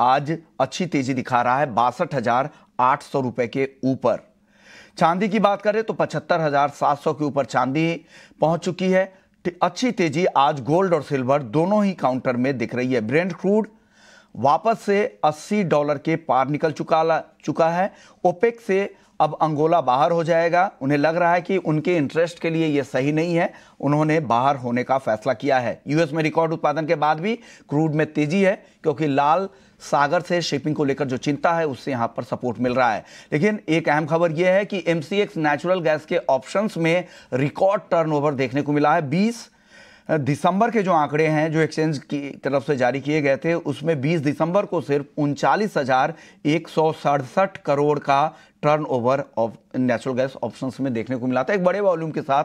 आज अच्छी तेजी दिखा रहा है 62,800 रुपए के ऊपर। चांदी की बात करें तो 75,700 के ऊपर चांदी पहुंच चुकी है। अच्छी तेजी आज गोल्ड और सिल्वर दोनों ही काउंटर में दिख रही है। ब्रेंट क्रूड वापस से $80 के पार निकल चुका है। ओपेक से अब अंगोला बाहर हो जाएगा। उन्हें लग रहा है कि उनके इंटरेस्ट के लिए यह सही नहीं है, उन्होंने बाहर होने का फैसला किया है। यूएस में रिकॉर्ड उत्पादन के बाद भी क्रूड में तेजी है क्योंकि लाल सागर से शिपिंग को लेकर जो चिंता है उससे यहां पर सपोर्ट मिल रहा है। लेकिन एक अहम खबर यह है कि एमसीएक्स नेचुरल गैस के ऑप्शंस में रिकॉर्ड टर्नओवर देखने को मिला है। 20 दिसंबर के जो आंकड़े हैं जो एक्सचेंज की तरफ से जारी किए गए थे उसमें 20 दिसंबर को सिर्फ 39,167 करोड़ का turnover of natural gas options में देखने को मिला था। एक बड़े वॉल्यूम के साथ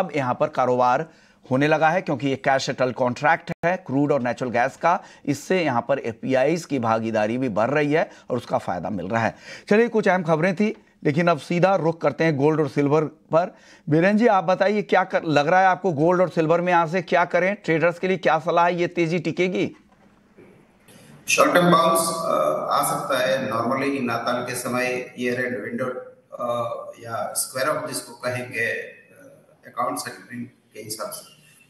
अब यहां पर कारोबार होने लगा है क्योंकि ये कैश सेटल कॉन्ट्रैक्ट है क्रूड और नेचुरल गैस का। इससे यहां पर एफपीआई की भागीदारी भी बढ़ रही है और उसका फायदा मिल रहा है। चलिए, कुछ अहम खबरें थी, लेकिन अब सीधा रुख करते हैं गोल्ड और सिल्वर पर। बीरेन जी, आप बताइए क्या लग रहा है आपको गोल्ड और सिल्वर में यहां से क्या करें, ट्रेडर्स के लिए क्या सलाह है, ये तेजी टिकेगी? शॉर्ट टर्म बाउंस आ सकता है। नॉर्मली नाताल के समय ईयर एंड विंडो या स्क्वायर ऑफ जिसको कहेंगे अकाउंट सेटलिंग के हिसाब से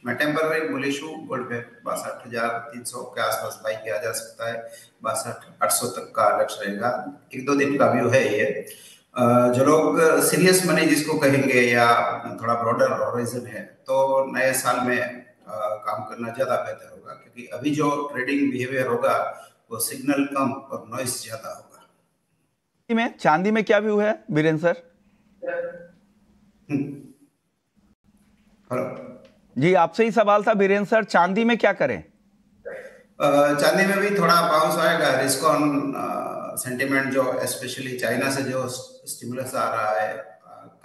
मैं टेम्पररी बुलिश हूं। गोल्ड पे 62,300 के आसपास बाई किया जा सकता है। 62,800 तक का लक्ष्य रहेगा। एक दो दिन का व्यू है ये। जो लोग सीरियस मनी जिसको कहेंगे या थोड़ा ब्रॉडर होराइजन है तो नए साल में काम करना ज्यादा बेहतर होगा क्योंकि अभी जो ट्रेडिंग बिहेवियर होगा वो सिग्नल कम और नॉइस ज्यादा होगा। चांदी में क्या व्यू है बीरेन सर? जी, आपसे ही सवाल था बीरेन सर, चांदी में क्या करें? चांदी में भी थोड़ा बाउंस आएगा। रिस्क ऑन सेंटिमेंट जो स्पेशली चाइना से जो स्टिमुलस आ रहा है,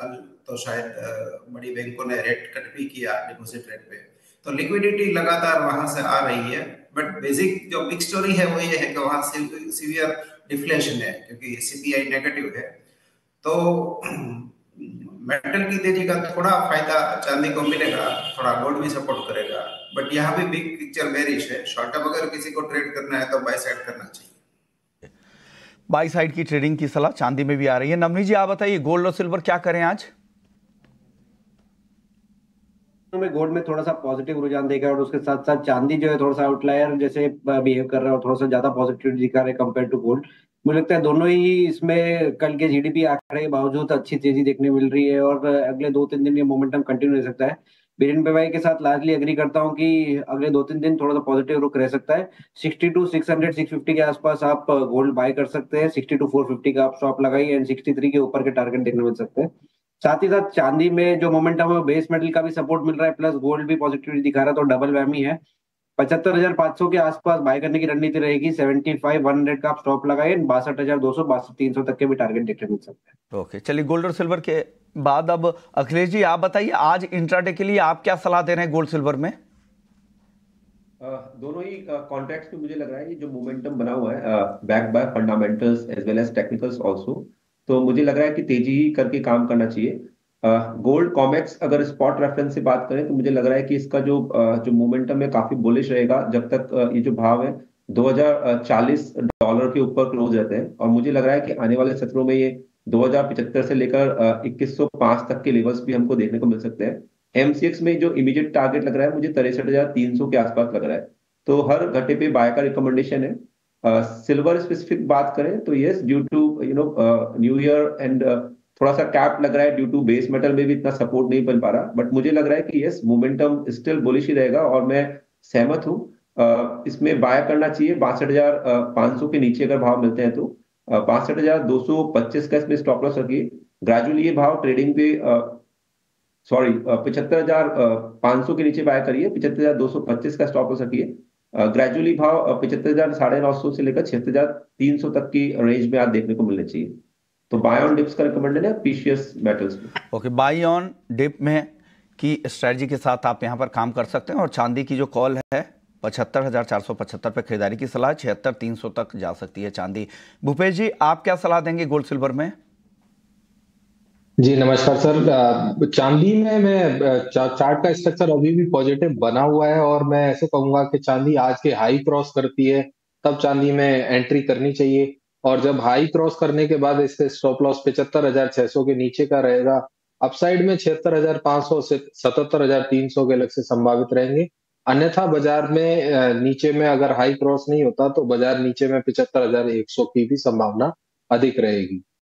कल तो शायद बड़ी बैंकों ने रेट कट भी किया डिपॉजिट रेट पे, तो लिक्विडिटी लगातार वहां से आ रही है। बट बेसिक जो बिग स्टोरी है वो ये है कि वहां सीवियर डिफ्लेशन है क्योंकि सीपीआई नेगेटिव है। तो मेटल की तेजी का थोड़ा फायदा चांदी को मिलेगा, थोड़ा गोल्ड भी सपोर्ट करेगा। बट यहाँ भी बिग पिक्चर बेरिश है। शॉर्ट टर्म अगर किसी को ट्रेड करना है तो बाय साइड करना चाहिए। बाय साइड की ट्रेडिंग की सलाह चांदी में भी आ रही है। नवनीत जी, आप बताइए गोल्ड और सिल्वर क्या करें आज? में गोल्ड में थोड़ा सा पॉजिटिव रुझान देखा और उसके साथ साथ चांदी जो है थोड़ा सा आउटलायर जैसे बिहेव कर रहा है और थोड़ा सा ज्यादा पॉजिटिव दिखा रहा है कंपेयर टू गोल्ड। मुझे लगता है दोनों ही इसमें कल के जीडीपी आंकड़े के बावजूद अच्छी तेजी देखने मिल रही है और अगले 2-3 दिन ये मोमेंटम कंटिन्यू रह सकता है। बीरेन भाई के साथ लार्जली एग्री करता हूं कि अगले 2-3 दिन थोड़ा सा पॉजिटिव रुख रह सकता है। 62,600-650 के आसपास आप गोल्ड बाय कर सकते हैं। 62,450 का आप स्टॉप लगाइए एंड 63 के ऊपर के टारगेट देखने मिल सकते हैं। साथ ही साथ चांदी में जो मोमेंटम है बेस मेटल का भी सपोर्ट मिल रहा है प्लस गोल्ड भी पॉजिटिविटी दिखा रहा है तो डबल वैमी है। 75,500 के आसपास बाय करने की रणनीति रहेगी। 75,100 का आप स्टॉप लगाए। 62,200 62,300 तक के भी टारगेट देखने मिल सकते हैं। ओके, चलिए गोल्ड और सिल्वर के बाद अब अखिलेश जी, आप बताइए आज इंट्राडे के लिए आप क्या सलाह दे रहे हैं गोल्ड सिल्वर में? दोनों ही कॉन्ट्रैक्ट्स में मुझे लग रहा है जो मोमेंटम बना हुआ है back by fundamentals as well as technicals also, तो मुझे लग रहा है कि तेजी ही करके काम करना चाहिए। गोल्ड कॉमेक्स अगर स्पॉट रेफरेंस से बात करें तो मुझे लग रहा है कि इसका जो मोमेंटम है काफी बुलिश रहेगा जब तक ये जो भाव है $2,040 के ऊपर क्लोज रहते हैं। और मुझे लग रहा है कि आने वाले सत्रों में ये 2,075 से लेकर 2,105 तक के लेवल्स भी हमको देखने को मिल सकते हैं। एमसीएक्स में जो इमीडिएट टारगेट लग रहा है मुझे 63,300 के आसपास लग रहा है, तो हर घटे पे बाय का रिकमेंडेशन है। सिल्वर स्पेसिफिक बात करें तो yes, due to new year end थोड़ा सा कैप लग रहा है ड्यू टू बेस मेटल में भी इतना सपोर्ट नहीं बन पा रहा। बट मुझे लग रहा है कि यस मोमेंटम स्टिल बुलिश ही रहेगा और मैं सहमत हूँ। इसमें बाय करना चाहिए 62,500 के नीचे अगर भाव मिलते हैं तो। 62,225 का इसमें स्टॉप लॉस रखिए। ग्रेजुअली ये भाव ट्रेडिंग पे 75,500 के नीचे बाय करिए। 75,225 का स्टॉप लॉस रखिए। ग्रेजुअली भाव 75,950 से लेकर 76,300 तक की रेंज में आप देखने को मिलने चाहिए। तो बाय ऑन डिप्स का रिकमेंडेड है प्रीशियस मेटल्स में। ओके, बाय ऑन डिप में की स्ट्रेटजी के साथ आप यहां पर काम कर सकते हैं। और चांदी की जो कॉल है 75,475 पे खरीदारी की सलाह 76,300 तक जा सकती है चांदी। भूपेश जी, आप क्या सलाह देंगे गोल्ड सिल्वर में? जी नमस्कार सर, चांदी में मैं चार्ट का स्ट्रक्चर अभी भी पॉजिटिव बना हुआ है और मैं ऐसे कहूंगा कि चांदी आज के हाई क्रॉस करती है तब चांदी में एंट्री करनी चाहिए। और जब हाई क्रॉस करने के बाद इसके स्टॉप लॉस 75,600 के नीचे का रहेगा। अपसाइड में 76,500 से 77,300 के लक्ष्य संभावित रहेंगे। अन्यथा बाजार में नीचे में अगर हाई क्रॉस नहीं होता तो बाजार नीचे में 75,100 की भी संभावना अधिक रहेगी।